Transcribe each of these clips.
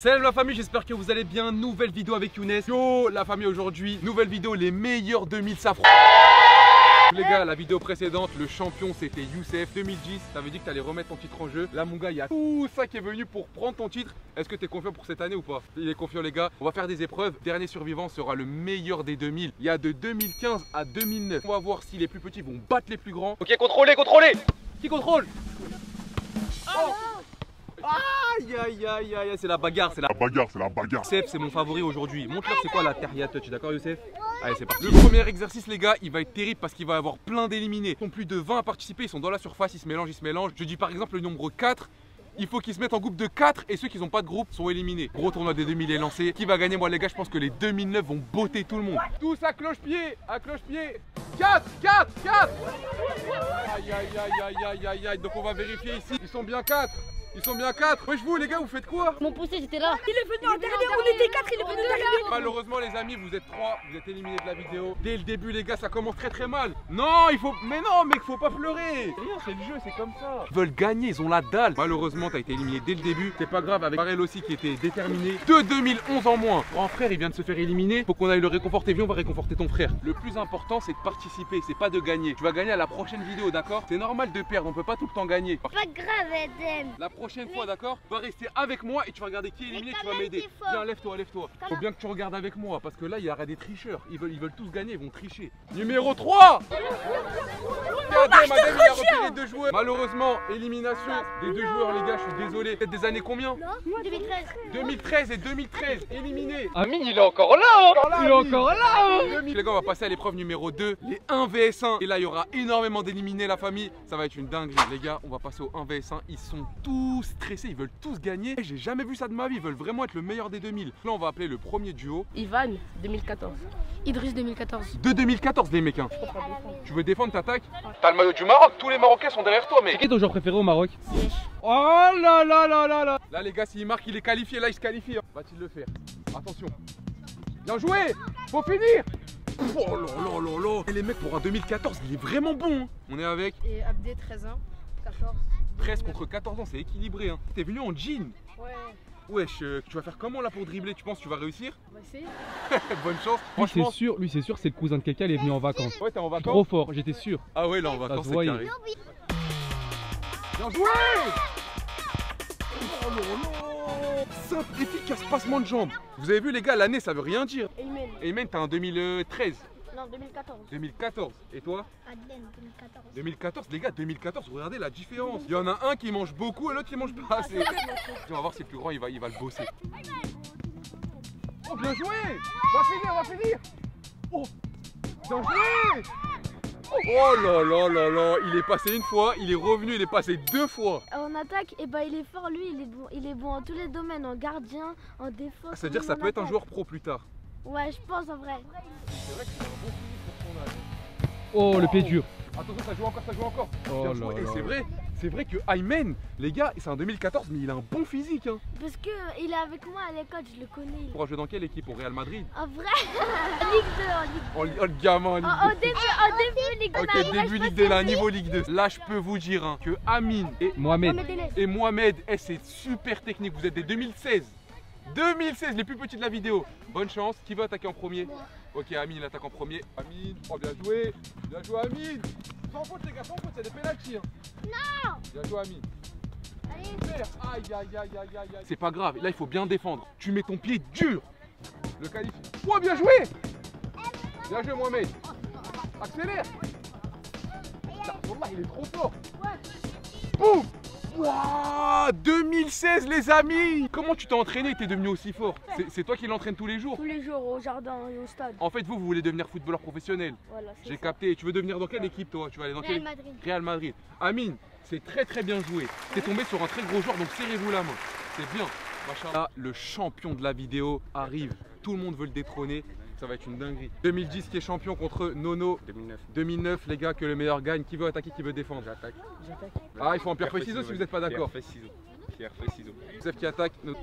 Salut la famille, j'espère que vous allez bien. Nouvelle vidéo avec Younes. Yo la famille, aujourd'hui, nouvelle vidéo, les meilleurs 2000 safran. Les gars, la vidéo précédente, le champion c'était Youssef 2010, t'avais dit que t'allais remettre ton titre en jeu. Là mon gars, il y a tout ça qui est venu pour prendre ton titre. Est-ce que t'es confiant pour cette année ou pas? Il est confiant les gars, on va faire des épreuves. Dernier survivant sera le meilleur des 2000. Il y a de 2015 à 2009. On va voir si les plus petits vont battre les plus grands. Ok, contrôlez, contrôlez. Qui contrôle? Oh aïe aïe aïe aïe, c'est la bagarre, c'est la bagarre, c'est la bagarre. Youssef, c'est mon favori aujourd'hui. Montre-leur c'est quoi la Tahiyat Touch, d'accord Youssef? Allez, c'est parti. Le premier exercice, les gars, il va être terrible parce qu'il va y avoir plein d'éliminés. Ils sont plus de 20 à participer, ils sont dans la surface, ils se mélangent, ils se mélangent. Je dis par exemple le nombre 4. Il faut qu'ils se mettent en groupe de 4 et ceux qui n'ont pas de groupe sont éliminés. Gros tournoi des 2000 est lancé. Qui va gagner? Moi, les gars, je pense que les 2009 vont botter tout le monde. Tous à cloche-pied, à cloche-pied. 4, 4, 4. Aïe, aïe, aïe, aïe, aïe, aïe. Donc, on va vérifier ici. Ils sont bien 4. Ils sont bien 4. Wesh vous les gars, vous faites quoi? Mon poussé j'étais là. Il est venu en dernier, on était 4, il est venu en dernier. Malheureusement les amis, vous êtes 3, vous êtes éliminés de la vidéo. Dès le début les gars, ça commence très très mal. Non, il faut... Mais non mec, faut pas pleurer. Rien, c'est le jeu, c'est comme ça. Ils veulent gagner, ils ont la dalle. Malheureusement t'as été éliminé dès le début. C'est pas grave, avec Barel aussi qui était déterminé. De 2011 en moins. Grand frère il vient de se faire éliminer. Faut qu'on aille le réconforter, viens on va réconforter ton frère. Le plus important c'est de participer, c'est pas de gagner. Tu vas gagner à la prochaine vidéo, d'accord? C'est normal de perdre, on peut pas tout le temps gagner. Pas grave Eden. La prochaine fois, d'accord, va rester avec moi et tu vas regarder qui est éliminé, tu vas m'aider. Viens, lève-toi, lève-toi. Faut bien que tu regardes avec moi parce que là, il y aura des tricheurs. Ils veulent tous gagner, ils vont tricher. Numéro 3. Regardez, madame, il a repris les deux joueurs. Malheureusement, élimination des deux joueurs, les gars, je suis désolé. Peut-être des années combien? 2013. 2013 et 2013, éliminés. Amine, il est encore là, hein. Il est encore là, hein. Les gars, on va passer à l'épreuve numéro 2, les 1 vs 1. Et là, il y aura énormément d'éliminés, la famille. Ça va être une dinguerie, les gars. On va passer au 1 vs 1. Ils sont tous stressés, ils veulent tous gagner. J'ai jamais vu ça de ma vie, ils veulent vraiment être le meilleur des 2000. Là, on va appeler le premier duo. Ivan 2014. Idriss 2014. De 2014, les mecs. Hein. Tu veux défendre, t'attaques? T'as le maillot du Maroc, tous les Marocains sont derrière toi, mais. C'est qui ton joueur préféré au Maroc? Oh là là là là là. Là, les gars, s'il marque, il est qualifié. Là, il se qualifie. Hein. Va-t-il le faire? Attention. Bien joué. Faut finir. Oh là là là là. Et les mecs, pour un 2014, il est vraiment bon. Hein. On est avec. Et Abdé, 13 ans. 14. 13 contre 14 ans, c'est équilibré hein. T'es venu en jean. Ouais. Wesh, tu vas faire comment là pour dribbler? Tu penses que tu vas réussir? On va essayer. Bonne chance. Lui c'est sûr, c'est le cousin de quelqu'un, il est venu en vacances. Ouais, t'es en vacances. Trop fort, j'étais sûr. Ah ouais, là en vacances, c'est carré. Bien joué. Oh non. Simple, efficace, passement de jambes. Vous avez vu les gars, l'année ça veut rien dire. Amen. Amen, t'es en 2013. Non, 2014. 2014. Et toi? Adeline, 2014. 2014, les gars, 2014, regardez la différence. Il y en a un qui mange beaucoup et l'autre qui mange pas assez. On va voir si le plus grand, il va le bosser. Oh, bien joué. Va finir, va finir. Oh, bien joué. Oh là là là là, il est passé une fois, il est revenu, il est passé deux fois. En attaque, et bah il est fort, lui, il est bon en tous les domaines, en gardien, en défense. C'est-à-dire ça peut être un joueur pro plus tard. Ouais, je pense en vrai. C'est vrai que c'est un bon physique pour ton âge. Oh, le pied dur. Attention, ça joue encore, ça joue encore. Bien joué. Et c'est vrai que Aymen, les gars, c'est un 2014, mais il a un bon physique. Hein. Parce que il est avec moi à l'école, je le connais. Il pourra jouer dans quelle équipe? Au Real Madrid? En vrai. Ligue 2, en Ligue 2. Oh, le gamin, en Ligue 2. Au début, Ligue 2. Ok, début Ligue 2, là, niveau Ligue 2. Là, je peux vous dire hein, que Amine et Mohamed, c'est super technique. Vous êtes des 2016. 2016, les plus petits de la vidéo. Bonne chance, qui veut attaquer en premier? Moi. Ok, Amine, il attaque en premier. Amine, oh bien joué Amine. Sans faute les gars, sans faute, c'est des pénaltys. Hein. Non. Bien joué Amine. Allez. Aïe, aïe, aïe, aïe, aïe. C'est pas grave, là il faut bien défendre. Tu mets ton pied dur. Le qualifie. Oh, bien joué. Bien joué Mohamed. Accélère. Il est trop fort. Boum. Wow, 2016 les amis. Comment tu t'es entraîné et t'es devenu aussi fort? C'est toi qui l'entraînes tous les jours? Tous les jours au jardin et au stade. En fait vous voulez devenir footballeur professionnel. Voilà, j'ai capté. Tu veux devenir dans quelle équipe toi? Tu vas aller dans Real Madrid. Real Madrid. Amine, c'est très très bien joué. T'es tombé sur un très gros joueur donc serrez-vous la main. C'est bien. Là le champion de la vidéo arrive. Tout le monde veut le détrôner. Ça va être une dinguerie. 2010 qui est champion contre Nono. 2009. 2009 les gars, que le meilleur gagne. Qui veut attaquer, qui veut défendre? J'attaque. Ah il faut un pierre feuille ciseaux si vous n'êtes pas d'accord. Pierre feuille ciseaux. Youssef qui attaque. Bien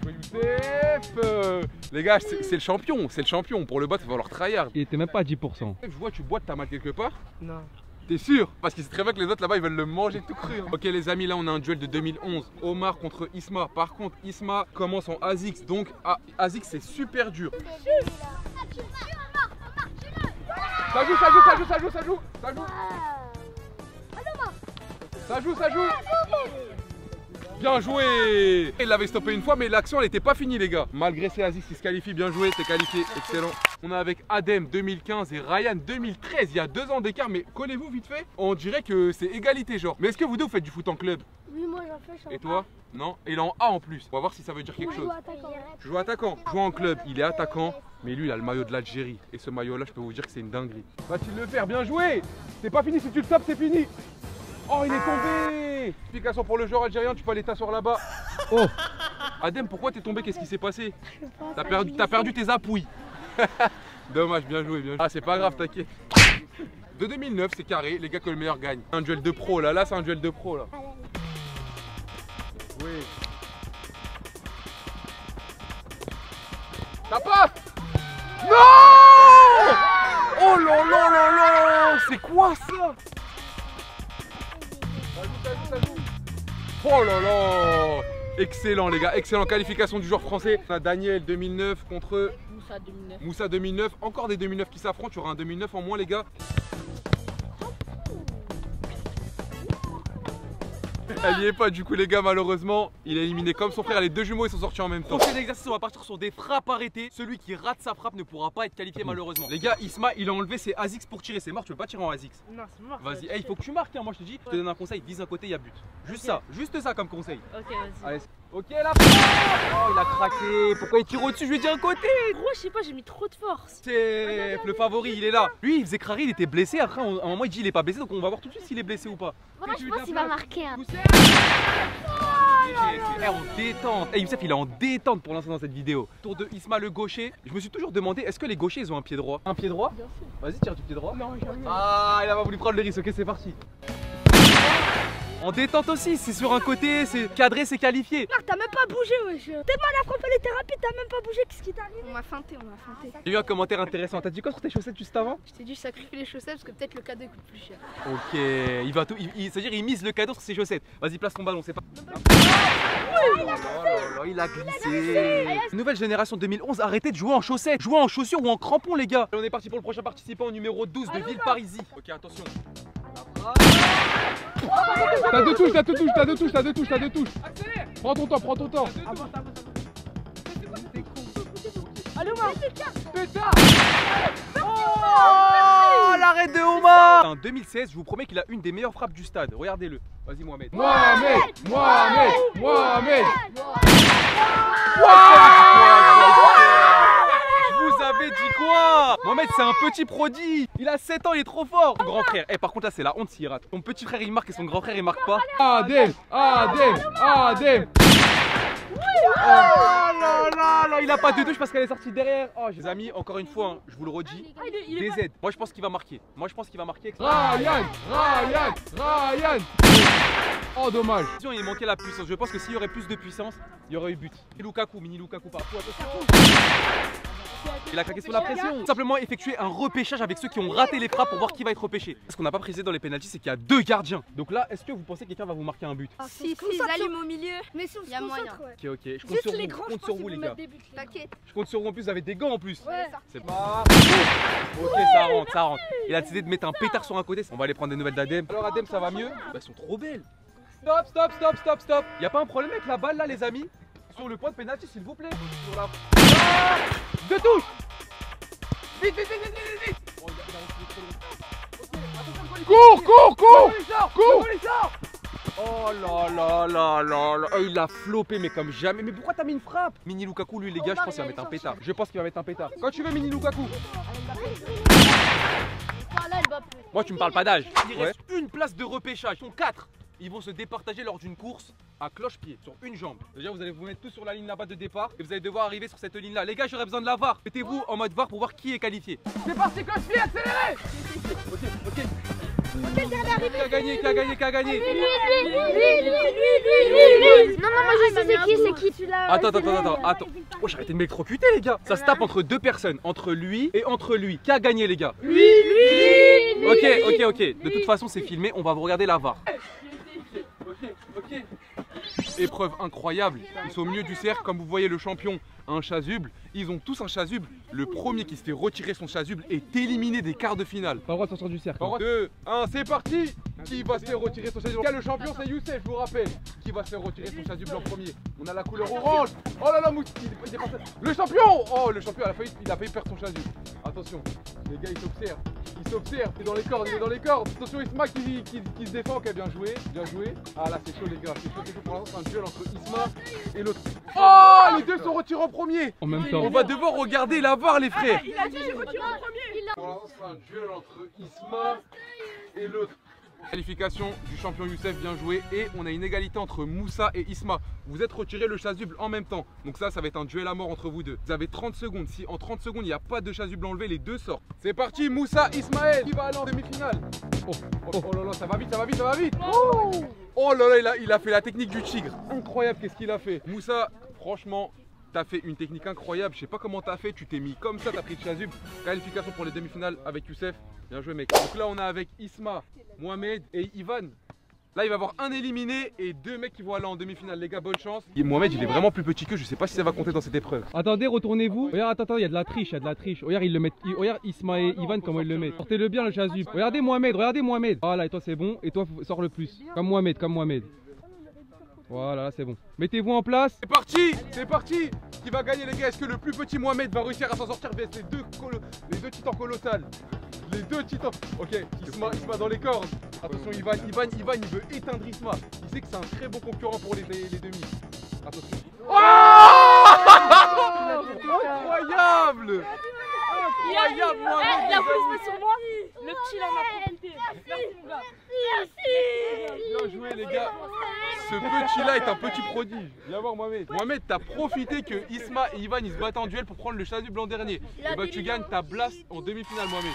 joué Youssef. Les gars c'est le champion, c'est le champion. Pour le bot il va falloir tryhard. Il était même pas à 10%. Je vois tu boites, t'as mal quelque part? Non. T'es sûr? Parce qu'il sait très bien que les autres là-bas ils veulent le manger tout cru hein. Ok les amis, là on a un duel de 2011, Omar contre Isma. Par contre Isma commence en ASICS, donc ASICS c'est super dur. Ça joue, ça joue, ça joue, ça joue, ça joue, ça joue. Ça joue, ça joue. Bien joué. Il l'avait stoppé une fois mais l'action elle n'était pas finie les gars. Malgré ces ASICS il se qualifie, bien joué, t'es qualifié, excellent. On est avec Adem 2015 et Ryan 2013, il y a 2 ans d'écart, mais connaissez-vous vite fait? On dirait que c'est égalité genre. Mais est-ce que vous deux vous faites du foot en club? Oui, moi j'en fais, je suis en A. Et toi? Non? Et il est en A en plus. On va voir si ça veut dire quelque chose. Je joue attaquant. Je joue en club, il est attaquant, mais lui il a le maillot de l'Algérie. Et ce maillot là, je peux vous dire que c'est une dinguerie. Va-t-il le faire? Bien joué! C'est pas fini, si tu le tapes, c'est fini! Oh, il est tombé! Explication pour le joueur algérien, tu peux aller t'asseoir là-bas. Oh! Adem, pourquoi t'es tombé? Qu'est-ce qui s'est passé? T'as perdu tes appuis. Dommage, bien joué, bien joué. Ah c'est pas grave, t'inquiète. De 2009 c'est carré, les gars que le meilleur gagne. Un duel de pro là, là c'est un duel de pro là. Oui. Ça passe. Non. Oh là là là là. C'est quoi ça? Oh là là. Excellent les gars, excellent, qualification du joueur français. On a Daniel 2009 contre Moussa 2009. Moussa 2009, encore des 2009 qui s'affrontent, tu auras un 2009 en moins les gars. Elle y est pas du coup les gars, malheureusement. Il est éliminé comme son frère, les deux jumeaux ils sont sortis en même temps. Prochain exercice, on va partir sur des frappes arrêtées. Celui qui rate sa frappe ne pourra pas être qualifié malheureusement. Les gars, Isma il a enlevé ses ASICS pour tirer, c'est mort, tu peux pas tirer en ASICS. Non c'est mort. Vas-y, hey, il faut que tu marques hein, moi je te dis, je te donne un conseil, vise un côté, il y a but. Juste ça, juste ça comme conseil. Ok vas-y. Allez. Ok la frappe. Oh il a craqué, pourquoi il tire au-dessus? Je lui ai dit un côté. Gros je sais pas, j'ai mis trop de force. C'est le favori, il est là. Lui il faisait craquer, il était blessé, après à un moment il dit il est pas blessé, donc on va voir tout de suite s'il est blessé ou pas. Voilà, je pense qu'il va marquer hein. Hey, on détend. Hey, Youssef il est en détente pour l'instant dans cette vidéo. Tour de Isma le gaucher. Je me suis toujours demandé, est-ce que les gauchers ils ont un pied droit? Un pied droit? Vas-y tire du pied droit. Non, ah il a pas voulu prendre le risque, ok c'est parti. En détente aussi, c'est sur un côté, c'est cadré, c'est qualifié. Marc, t'as même pas bougé, wesh. T'es mal à frapper, elle était rapide, t'as même pas bougé, qu'est-ce qui t'arrive? On m'a feinté, on m'a feinté. J'ai eu un commentaire intéressant, t'as dit quoi sur tes chaussettes juste avant? Je t'ai dit je sacrifie les chaussettes parce que peut-être le cadeau coûte plus cher. Ok, il va tout, c'est-à-dire il mise le cadeau sur ses chaussettes. Vas-y, place ton ballon, c'est pas... Il a glissé. Nouvelle génération 2011, arrêtez de jouer en chaussettes, jouez en chaussures ou en crampons les gars. On est parti pour le prochain participant numéro 12 de Villeparisis. Ok, attention. T'as deux touches, t'as deux touches, t'as deux touches, t'as deux touches, t'as deux touches. Prends ton temps, prends ton temps. Allez Omar. Oh l'arrêt de Omar. En 2016, je vous promets qu'il a une des meilleures frappes du stade. Regardez-le. Vas-y Mohamed. Mohamed, Mohamed, Mohamed. Vous avez dit quoi? Mohamed c'est un petit prodigue. Il a 7 ans, il est trop fort. Son grand frère, par contre là c'est la honte s'il rate. Son petit frère il marque et son grand frère il marque pas. Adem, Adem, Adem. Oh là là là, il a pas de touche parce qu'elle est sortie derrière. Oh les amis, encore une fois, hein, je vous le redis, DZ. Moi je pense qu'il va marquer. Moi je pense qu'il va marquer. Ryan, Ryan, Ryan. Oh dommage. Il manquait la puissance. Je pense que s'il y aurait plus de puissance, il y aurait eu but. Lukaku, mini Lukaku partout. Il a craqué sous la pression. Simplement effectuer un repêchage avec ceux qui ont raté les frappes pour voir qui va être repêché. Ce qu'on n'a pas précisé dans les pénalties, c'est qu'il y a 2 gardiens. Donc là, est-ce que vous pensez que quelqu'un va vous marquer un but? Si, si, ils allument au milieu. Mais si, il y a moyen. Ok, ok, je compte sur vous, je compte sur vous les gars. Je compte sur vous, en plus, vous avez des gants en plus. C'est pas... Ok, ça rentre, ça rentre. Il a décidé de mettre un pétard sur un côté. On va aller prendre des nouvelles d'Adem. Alors Adem, ça va mieux? Bah, elles sont trop belles. Stop, stop, stop, stop, stop. Y a pas un problème avec la balle là les amis? Sur le point de pénalty s'il vous plaît. Sur la... ah 2 touches. Vite, vite, vite, vite, vite. Oh, il a... cours, cours, cours. Cours. Oh là là là là là. Il a flopé mais comme jamais. Mais pourquoi t'as mis une frappe? Mini Lukaku lui les gars, je pense qu'il va mettre un pétard. Je pense qu'il va mettre un pétard. Quand tu veux Mini Lukaku. Moi tu me parles pas d'âge. Il reste une place de repêchage, ils sont 4. Ils vont se départager lors d'une course à cloche-pied, sur une jambe. Déjà, vous allez vous mettre tous sur la ligne là-bas de départ et vous allez devoir arriver sur cette ligne-là. Les gars, j'aurais besoin de la VAR. Mettez-vous en mode VAR pour voir qui est qualifié. C'est parti, cloche-pied, accélérez. Ok, ok. Qui a gagné? Lui. Non, je sais c'est qui. Tu l'as. Attends. Oh, j'ai arrêté de m'électrocuter, les gars. Ça se tape entre deux personnes, entre lui et entre lui. Qui a gagné, les gars? Lui. Ok. De toute façon, c'est filmé. On va vous regarder la VAR. Ok. Épreuve incroyable, ils sont au milieu du cercle, comme vous voyez le champion a un chasuble, ils ont tous un chasuble. Le premier qui se fait retirer son chasuble est éliminé des quarts de finale. Pas le droit de sortir du cercle. 2, 1, c'est parti. Qui va se faire retirer son chasuble? Le champion c'est Youssef, je vous rappelle. Qui va se faire retirer son chasuble en premier? On a la couleur orange. Oh là là, le champion! Oh, le champion il a failli perdre son chasuble. Attention, les gars ils s'observent. Il est dans les cordes, Attention, Isma qui se défend, qui a bien joué, Ah là, c'est chaud, les gars, c'est chaud. Pour l'instant, c'est un duel entre Isma et l'autre. Oh, les deux se retirent en premier. En même temps, on va devoir regarder la VAR, les frères. Il a dit, j'ai retiré en premier. Pour l'instant, c'est un duel entre Isma et l'autre. Qualification du champion Youssef, bien joué. Et on a une égalité entre Moussa et Isma. Vous êtes retiré le chasuble en même temps. Donc ça va être un duel à mort entre vous deux. Vous avez 30 secondes. Si en 30 secondes il n'y a pas de chasuble enlevé, les deux sortent. C'est parti, Moussa, Ismaël. Qui va aller en demi-finale? Oh là là, ça va vite. Oh là là, il a fait la technique du tigre. Incroyable, qu'est-ce qu'il a fait? Moussa, franchement, t'as fait une technique incroyable. Je sais pas comment t'as fait. Tu t'es mis comme ça, t'as pris le chasuble. Qualification pour les demi-finales avec Youssef. Bien joué, mec. Donc là, on a avec Isma, Mohamed et Ivan. Là, il va y avoir un éliminé et deux mecs qui vont aller en demi-finale. Les gars, bonne chance. Et Mohamed, il est vraiment plus petit que je sais pas si ça va compter dans cette épreuve. Attendez, retournez-vous. Regarde, attends, il y a de la triche, Regarde, ils le mettent. Regarde Isma et Ivan comment ils le mettent. Portez-le bien le chasuble. Regardez Mohamed. Voilà, et toi c'est bon. Et toi, sors le plus. Comme Mohamed. Voilà, là c'est bon. Mettez-vous en place. C'est parti. Qui va gagner, les gars? Est-ce que le plus petit Mohamed va réussir à s'en sortir? Les deux titans colossales. Ok, Isma dans les cordes. Attention, Ivan, il veut éteindre Isma. Il sait que c'est un très bon concurrent pour les demi. Attention. Incroyable! Il a voulu se mettre sur moi. Le petit là m'a profité. Bien joué, les gars. Ce petit là est un petit prodige. Viens voir Mohamed. Mohamed, t'as profité que Isma et Ivan ils se battent en duel pour prendre le chasuble en dernier. Et bah tu gagnes ta place en demi-finale, Mohamed.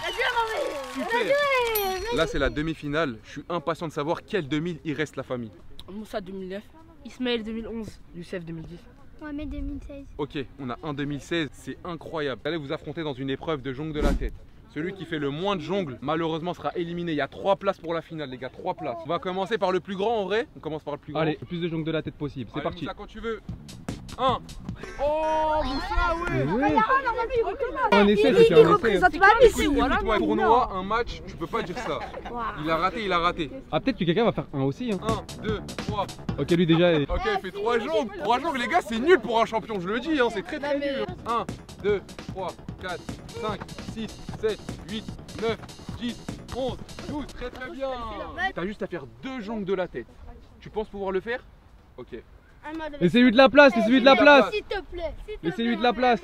Super. Là c'est la demi-finale. Je suis impatient de savoir quel 2000 il reste la famille. Moussa 2009, Ismaël 2011, Youssef 2010. Mohamed 2016. Ok, on a un 2016, c'est incroyable. Vous allez vous affronter dans une épreuve de jongle de la tête. Celui qui fait le moins de jongle, malheureusement, sera éliminé. Il y a 3 places pour la finale, les gars, 3 places. On va commencer par le plus grand, en vrai. On commence par le plus grand. Allez, le plus de jongle de la tête possible, c'est parti. Moussa, quand tu veux. 1. Oh, Moussa, ouais. Un essai, c'est un essai. Un tournoi, un match, tu peux pas dire ça. Il a raté. Ah, peut-être que quelqu'un va faire un aussi. 1, 2, 3. Ok, lui déjà. Ok, il fait 3 jongles. 3 jongles, les gars, c'est nul pour un champion, je le dis, c'est très très nul. 1, 2, 3, 4, 5, 6, 7, 8, 9, 10, 11, 12. Très très bien. T'as juste à faire 2 jongles de la tête. Tu penses pouvoir le faire? Ok. Laissez-lui de la place, s'il te plaît. Laissez-lui de la place.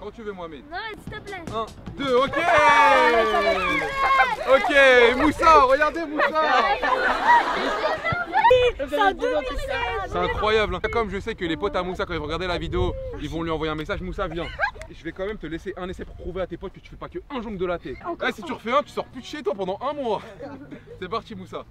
Quand tu veux, Mohamed. Non, s'il te plaît. 1, 2, ok. Ok, Moussa, regardez Moussa. C'est incroyable. Comme je sais que les potes à Moussa, quand ils vont regarder la vidéo, ils vont lui envoyer un message. Moussa, viens. Je vais quand même te laisser un essai pour prouver à tes potes que tu fais pas que un jongle de la tête. Là, si tu refais un, tu sors plus de chez toi pendant un mois. C'est parti, Moussa.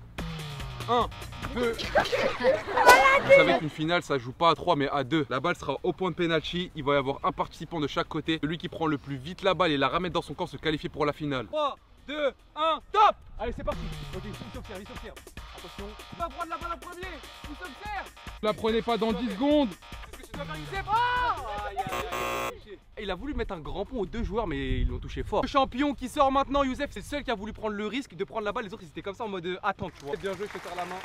1, 2. Vous savez qu'une finale ça joue pas à 3 mais à 2. La balle sera au point de pénalty. Il va y avoir un participant de chaque côté. Celui qui prend le plus vite la balle et la ramène dans son camp se qualifie pour la finale. 3, 2, 1, top! Allez, c'est parti. Ok, il s'observe. Attention. Tu vas prendre la balle en premier. Il s'observe. La prenez pas dans 10 secondes. Il a voulu mettre un grand pont aux deux joueurs mais ils l'ont touché fort. Le champion qui sort maintenant, Youssef, c'est le seul qui a voulu prendre le risque de prendre la balle. Les autres ils étaient comme ça en mode attends, tu vois. Bien joué, je te serre la main.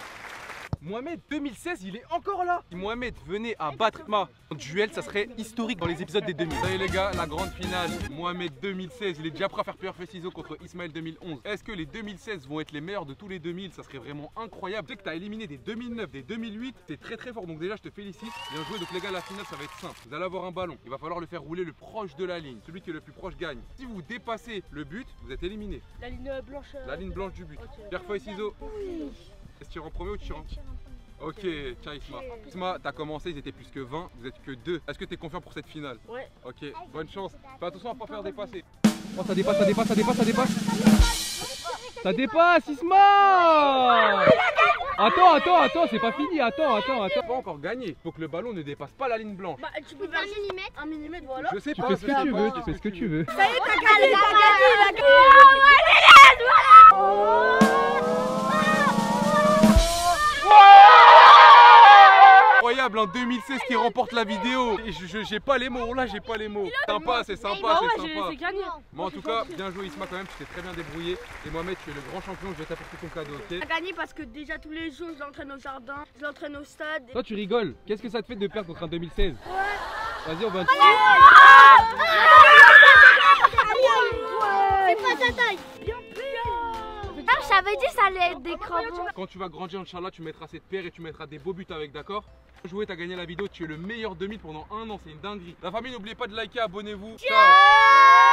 Mohamed 2016, il est encore là. Si Mohamed venait à battre Ma en duel, ça serait historique dans les épisodes des demi. Vous savez les gars, la grande finale, Mohamed 2016, il est déjà prêt à faire plusieurs feux ciseaux contre Ismaël 2011. Est-ce que les 2016 vont être les meilleurs de tous les 2000? Ça serait vraiment incroyable. Tu sais que tu as éliminé des 2009, des 2008, c'est très très fort. Donc déjà, je te félicite. Bien joué. Donc les gars, la finale, ça va être simple. Vous allez avoir un ballon. Il va falloir le faire rouler le proche de la ligne. Celui qui est le plus proche gagne. Si vous dépassez le but, vous êtes éliminé. La ligne blanche. La ligne blanche du but. Okay. Pierre feuille ciseaux. Oui. Est-ce que tu tires en premier ou tu tires en premier? Ok, tiens Isma. Isma, t'as commencé, ils étaient plus que 20, vous êtes que 2. Est-ce que t'es confiant pour cette finale? Ouais. Ok, bonne chance. Fais attention à ne pas faire dépasser. Oh, ça dépasse. Ça dépasse, Isma. Attends, c'est pas fini, attends. Pas encore gagné, faut que le ballon ne dépasse pas la ligne blanche. Bah, tu peux faire un millimètre, voilà. Je sais pas, tu fais ce que tu veux, Ça y est, t'as gagné, voilà. Incroyable, en 2016 qui remporte la vidéo. J'ai pas les mots, là j'ai pas les mots. C'est sympa. Mais en tout cas, bien joué Isma quand même, tu t'es très bien débrouillé. Et Mohamed, tu es le grand champion, je vais t'apporter ton cadeau. J'ai gagné parce que déjà tous les jours je l'entraîne au jardin, je l'entraîne au stade. Toi tu rigoles, qu'est-ce que ça te fait de perdre contre un 2016? Ouais. Vas-y, on va... C'est pas ta taille. J'avais dit ça allait être des crampons. Quand tu vas grandir, Inch'Allah, tu mettras cette paire et tu mettras des beaux buts avec, d'accord? Jouer, t'as gagné la vidéo, tu es le meilleur 2000 pendant un an, c'est une dinguerie. La famille, n'oubliez pas de liker, abonnez-vous. Ciao.